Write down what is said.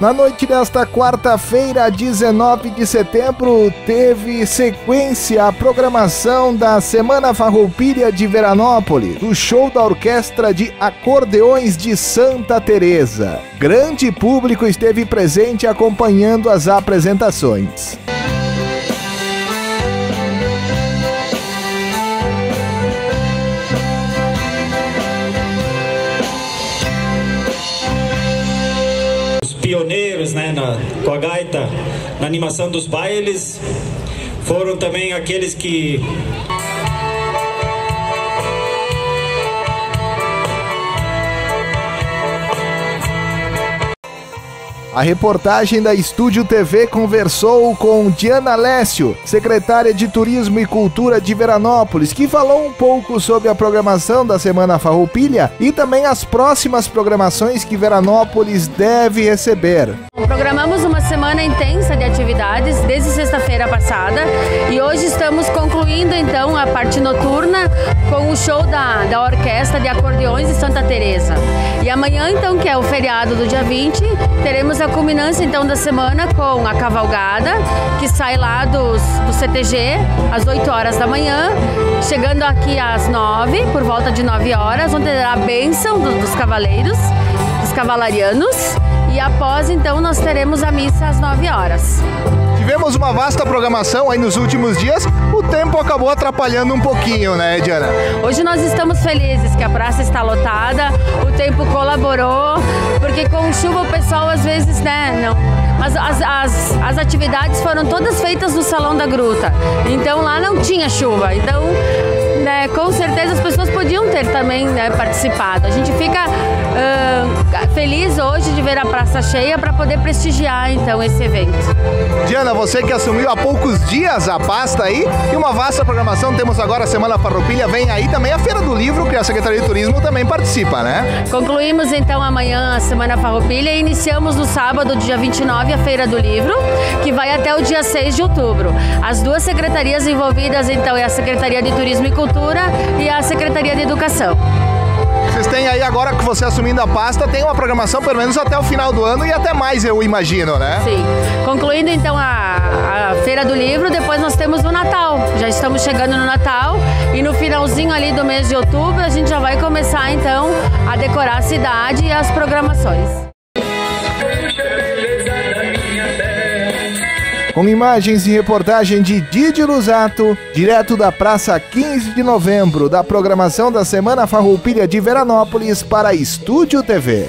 Na noite desta quarta-feira, 19 de setembro, teve sequência a programação da Semana Farroupilha de Veranópolis, o show da Orquestra de Acordeões de Santa Tereza. Grande público esteve presente acompanhando as apresentações. Pioneiros, né, com a gaita, na animação dos bailes, foram também aqueles que... A reportagem da Estúdio TV conversou com Diana Alessio, secretária de Turismo e Cultura de Veranópolis, que falou um pouco sobre a programação da Semana Farroupilha e também as próximas programações que Veranópolis deve receber. Programamos uma semana intensa de atividades desde sexta-feira passada e hoje estamos concluindo então a parte noturna com o show da Orquestra de Acordeões de Santa Tereza. E amanhã então, que é o feriado do dia 20, teremos a culminância então da semana com a cavalgada, que sai lá do CTG às 8 horas da manhã, chegando aqui às 9, por volta de 9 horas, onde terá a bênção dos cavaleiros, dos cavalarianos, e após então nós teremos a missa às 9 horas. Tivemos uma vasta programação aí nos últimos dias, o tempo acabou atrapalhando um pouquinho, né, Diana? Hoje nós estamos felizes que a praça está lotada, o tempo colaborou, porque com chuva o pessoal às vezes, né, não. Mas as atividades foram todas feitas no Salão da Gruta, então lá não tinha chuva, então... com certeza as pessoas podiam ter também, né, participado. A gente fica feliz hoje de ver a praça cheia para poder prestigiar então esse evento. Diana, você que assumiu há poucos dias a pasta aí, e uma vasta programação, temos agora a Semana Farroupilha, vem aí também a Feira do Livro, que a Secretaria de Turismo também participa, né? Concluímos então amanhã a Semana Farroupilha e iniciamos no sábado, dia 29, a Feira do Livro, que vai até o dia 6 de outubro. As duas secretarias envolvidas então é a Secretaria de Turismo e Cultura e a Secretaria de Educação. Vocês têm aí, agora que você assumindo a pasta, tem uma programação pelo menos até o final do ano e até mais, eu imagino, né? Sim. Concluindo então a Feira do Livro, depois nós temos o Natal. Já estamos chegando no Natal e no finalzinho ali do mês de outubro a gente já vai começar então a decorar a cidade e as programações. Com imagens e reportagem de Didi Lusato, direto da Praça XV de Novembro, da programação da Semana Farroupilha de Veranópolis para Estúdio TV.